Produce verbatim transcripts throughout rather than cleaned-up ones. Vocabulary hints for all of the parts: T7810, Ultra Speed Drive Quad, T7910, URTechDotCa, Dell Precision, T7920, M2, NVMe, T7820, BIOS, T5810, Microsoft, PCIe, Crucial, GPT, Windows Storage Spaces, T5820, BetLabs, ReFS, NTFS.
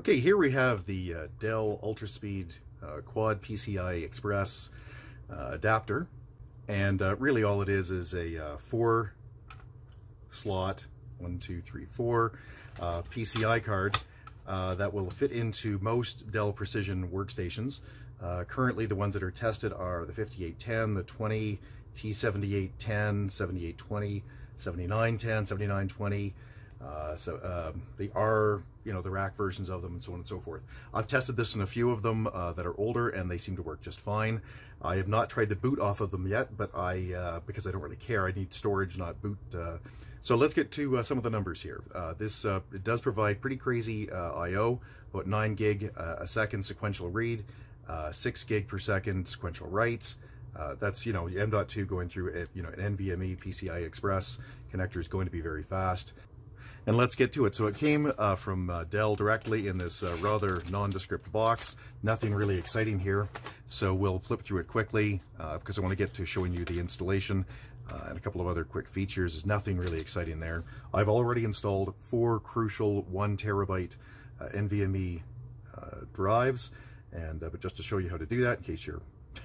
Okay, here we have the uh, Dell Ultra Speed uh, Quad P C I Express uh, adapter, and uh, really all it is is a uh, four slot, one, two, three, four uh, P C I card uh, that will fit into most Dell Precision workstations. Uh, currently the ones that are tested are the fifty-eight ten, the twenty, T seventy-eight ten, seventy-eight twenty, seventy-nine ten, seventy-nine twenty, uh, so uh, the R, you know, the rack versions of them and so on and so forth. I've tested this in a few of them uh, that are older, and they seem to work just fine. I have not tried to boot off of them yet, but I, uh, because I don't really care, I need storage, not boot. Uh, so let's get to uh, some of the numbers here. Uh, this uh, it does provide pretty crazy uh, I O, about nine gig uh, a second sequential read, uh, six gig per second sequential writes. Uh, that's, you know, M dot two going through it, you know, an NVMe P C I Express connector is going to be very fast. And let's get to it. So it came uh, from uh, Dell directly in this uh, rather nondescript box. Nothing really exciting here. So we'll flip through it quickly uh, because I want to get to showing you the installation uh, and a couple of other quick features. There's nothing really exciting there. I've already installed four Crucial one terabyte uh, NVMe uh, drives. And uh, but just to show you how to do that in case you're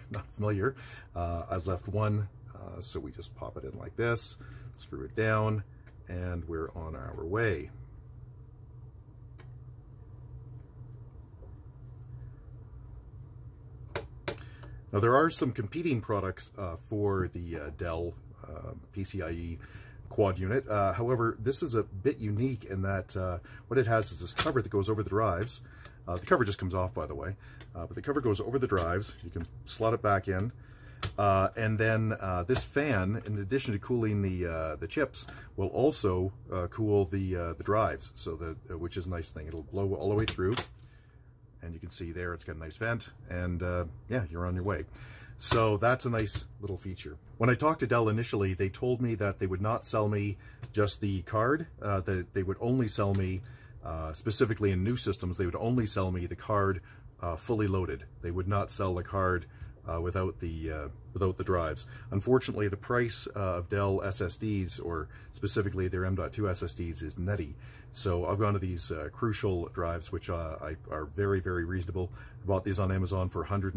not familiar, uh, I've left one. Uh, so we just pop it in like this, screw it down, and we're on our way. Now there are some competing products uh, for the uh, Dell uh, P C I E quad unit. Uh, however, this is a bit unique in that uh, what it has is this cover that goes over the drives. Uh, the cover just comes off, by the way, uh, but the cover goes over the drives. You can slot it back in. Uh, and then uh, this fan, in addition to cooling the uh, the chips, will also uh, cool the uh, the drives. So the uh, which is a nice thing. It'll blow all the way through, and you can see there it's got a nice vent. And uh, yeah, you're on your way. So that's a nice little feature. When I talked to Dell initially, they told me that they would not sell me just the card. Uh, that they would only sell me uh, specifically in new systems. They would only sell me the card uh, fully loaded. They would not sell the card Uh, without the uh, without the drives. Unfortunately, the price uh, of Dell S S Ds, or specifically their M dot two S S Ds, is nutty. So I've gone to these uh, Crucial drives, which uh, I, are very, very reasonable. I bought these on Amazon for one hundred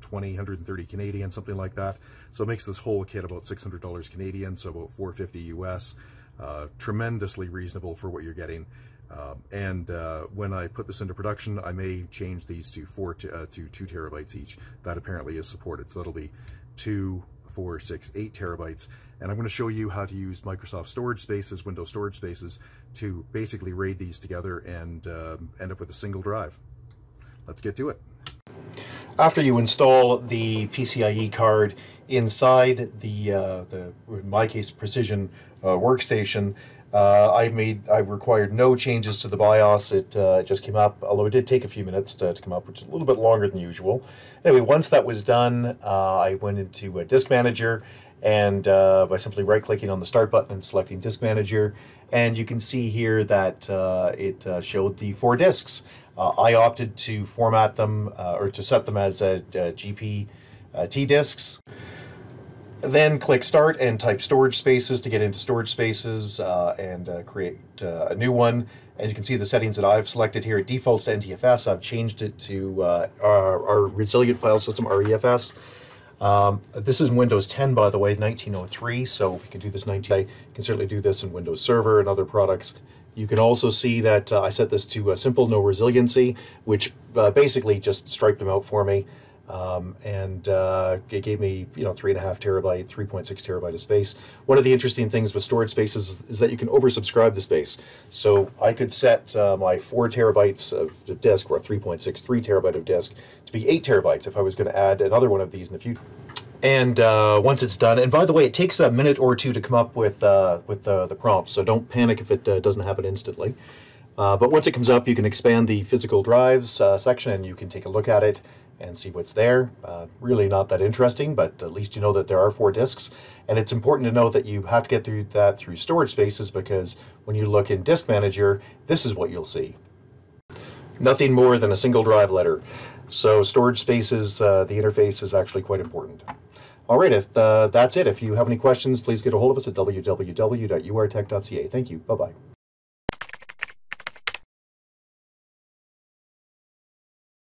twenty, one hundred thirty Canadian, something like that. So it makes this whole kit about six hundred dollars Canadian, so about four hundred fifty U S. Uh, tremendously reasonable for what you're getting. Um, and uh, when I put this into production, I may change these to four to, uh, to two terabytes each. That apparently is supported, so that'll be two, four, six, eight terabytes. And I'm going to show you how to use Microsoft Storage Spaces, Windows Storage Spaces, to basically raid these together and um, end up with a single drive. Let's get to it. After you install the P C I E card inside the, uh, the in my case, Precision uh, workstation. Uh, I made, I required no changes to the BIOS. It uh, just came up, although it did take a few minutes to, to come up, which is a little bit longer than usual. Anyway, once that was done, uh, I went into a Disk Manager, and uh, by simply right-clicking on the Start button and selecting Disk Manager, and you can see here that uh, it uh, showed the four disks. Uh, I opted to format them, uh, or to set them as a, a G P T uh, disks. Then click Start and type Storage Spaces to get into Storage Spaces uh, and uh, create uh, a new one. And you can see the settings that I've selected here. It defaults to N T F S. I've changed it to uh, our, our Resilient File System, ReFS. Um, this is Windows ten, by the way, nineteen oh three. So if you can do this nineteen, you can certainly do this in Windows Server and other products. You can also see that uh, I set this to uh, Simple No Resiliency, which uh, basically just striped them out for me. Um, and uh, it gave me, you know, three and a half terabyte, three point six terabyte of space. One of the interesting things with storage spaces is that you can oversubscribe the space. So I could set uh, my four terabytes of disk, or three point six three terabyte of disk, to be eight terabytes if I was going to add another one of these in the future. And uh, once it's done, and by the way, it takes a minute or two to come up with uh, with uh, the prompt, so don't panic if it uh, doesn't happen instantly. Uh, but once it comes up, you can expand the physical drives uh, section, and you can take a look at it and see what's there. Uh, really not that interesting, but at least you know that there are four disks. And it's important to know that you have to get through that through Storage Spaces, because when you look in Disk Manager, this is what you'll see. Nothing more than a single drive letter. So Storage Spaces, uh, the interface is actually quite important. All right, if, uh, that's it. If you have any questions, please get a hold of us at w w w dot U R tech dot C A. Thank you. Bye-bye.